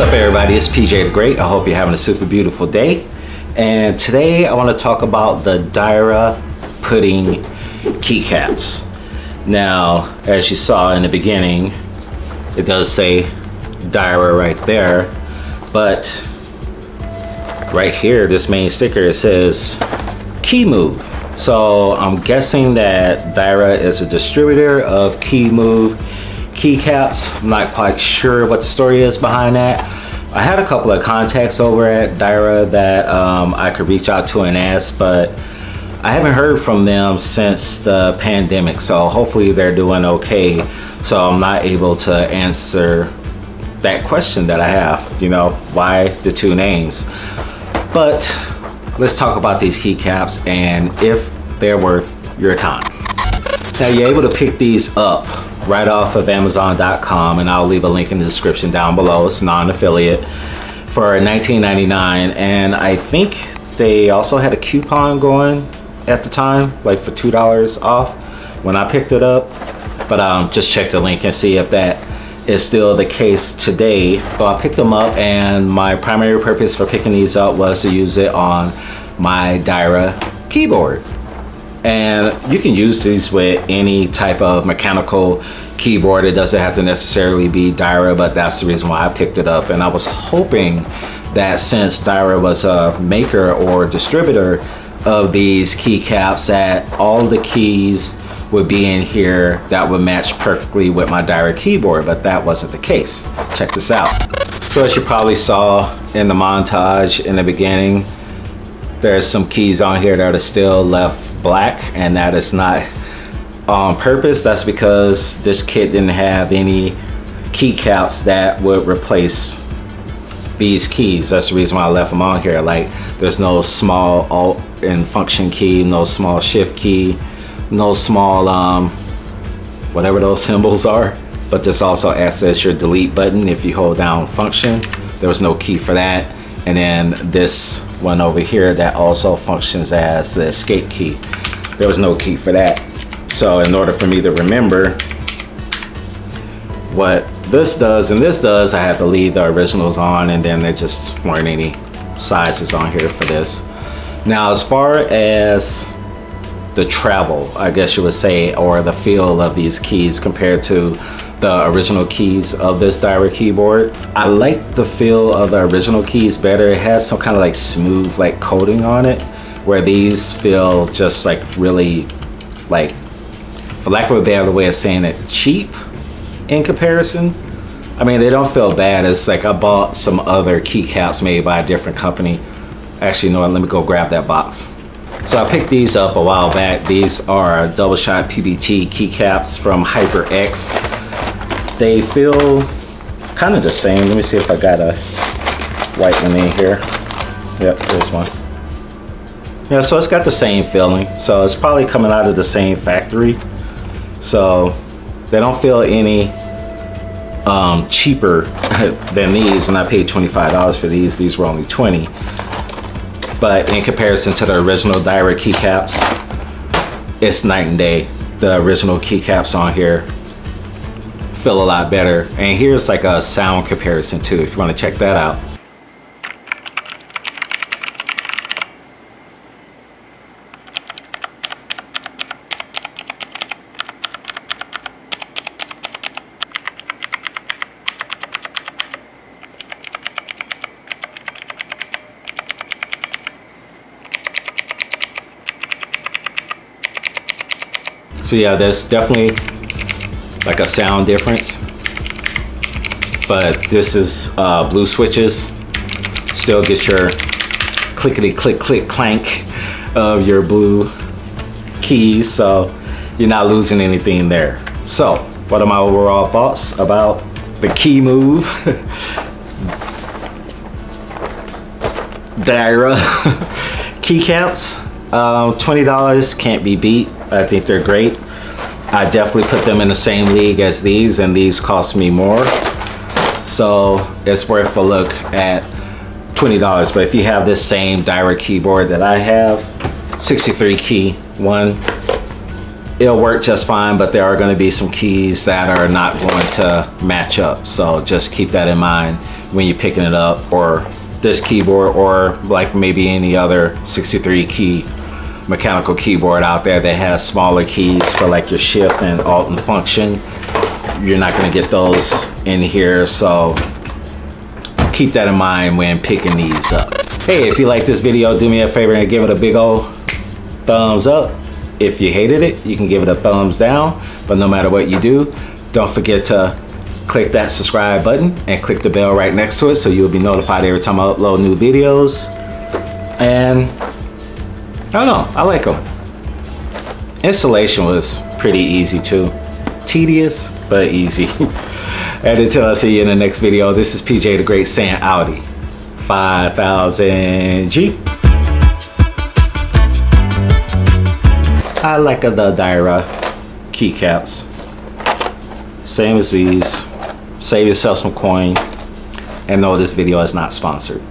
What's up, everybody? It's PJ the Great. I hope you're having a super beautiful day. And today I want to talk about the Dierya pudding keycaps. Now, as you saw in the beginning, it does say Dierya right there, but right here, this main sticker, it says Kemove. So I'm guessing that Dierya is a distributor of Kemove keycaps. I'm not quite sure what the story is behind that. I had a couple of contacts over at Dierya that I could reach out to and ask, but I haven't heard from them since the pandemic. So hopefully they're doing okay. So I'm not able to answer that question that I have, you know, why the two names. But let's talk about these keycaps and if they're worth your time. Now, you're able to pick these up right off of Amazon.com, and I'll leave a link in the description down below. It's non-affiliate for $19.99, and I think they also had a coupon going at the time, like for $2 off when I picked it up. But just check the link and see if that is still the case today. So I picked them up, and my primary purpose for picking these up was to use it on my Dierya keyboard. And you can use these with any type of mechanical keyboard. It doesn't have to necessarily be Dierya, but that's the reason why I picked it up. And I was hoping that since Dierya was a maker or distributor of these keycaps, that all the keys would be in here that would match perfectly with my Dierya keyboard, but that wasn't the case. Check this out. So as you probably saw in the montage in the beginning, there's some keys on here that are still left black, and that is not on purpose. That's because this kit didn't have any keycaps that would replace these keys. That's the reason why I left them on here. Like, there's no small alt and function key, no small shift key, no small whatever those symbols are. But this also access your delete button if you hold down function. There was no key for that. And then this one over here that also functions as the escape key. There was no key for that. So in order for me to remember what this does and this does, I had to leave the originals on, and then there just weren't any sizes on here for this. Now, as far as the travel, I guess you would say, or the feel of these keys compared to the original keys of this Dierya keyboard, I like the feel of the original keys better. It has some kind of like smooth like coating on it, where these feel just like really, like, for lack of a better way of saying it, cheap in comparison. I mean, they don't feel bad. It's like I bought some other keycaps made by a different company. Actually, no, let me go grab that box. So I picked these up a while back. These are double shot PBT keycaps from HyperX. They feel kind of the same. Let me see if I got a white one in here. Yep, there's one. Yeah, so it's got the same feeling. So it's probably coming out of the same factory. So they don't feel any cheaper than these. And I paid $25 for these. These were only $20. But in comparison to the original Dierya keycaps, it's night and day. The original keycaps on here feel a lot better. And here's like a sound comparison too, if you want to check that out. So yeah, there's definitely like a sound difference, but this is blue switches. Still get your clickety click click clank of your blue keys, so you're not losing anything there. So what are my overall thoughts about the Kemove Dierya keycaps? $20 can't be beat. I think they're great. I definitely put them in the same league as these, and these cost me more. So it's worth a look at $20. But if you have this same Dierya keyboard that I have, 63 key one, it'll work just fine, but there are gonna be some keys that are not going to match up. So just keep that in mind when you're picking it up, or this keyboard, or like maybe any other 63 key mechanical keyboard out there that has smaller keys for like your shift and alt and function. You're not going to get those in here, so keep that in mind when picking these up. Hey, if you like this video, do me a favor and give it a big old thumbs up. If you hated it, you can give it a thumbs down, but no matter what you do, don't forget to click that subscribe button and click the bell right next to it so you'll be notified every time I upload new videos. And I don't know, I like them. Installation was pretty easy too. Tedious, but easy. And until I see you in the next video, this is PJ the Great saying Audi 5000G. I like the Dierya keycaps. Same as these. Save yourself some coin. And no, this video is not sponsored.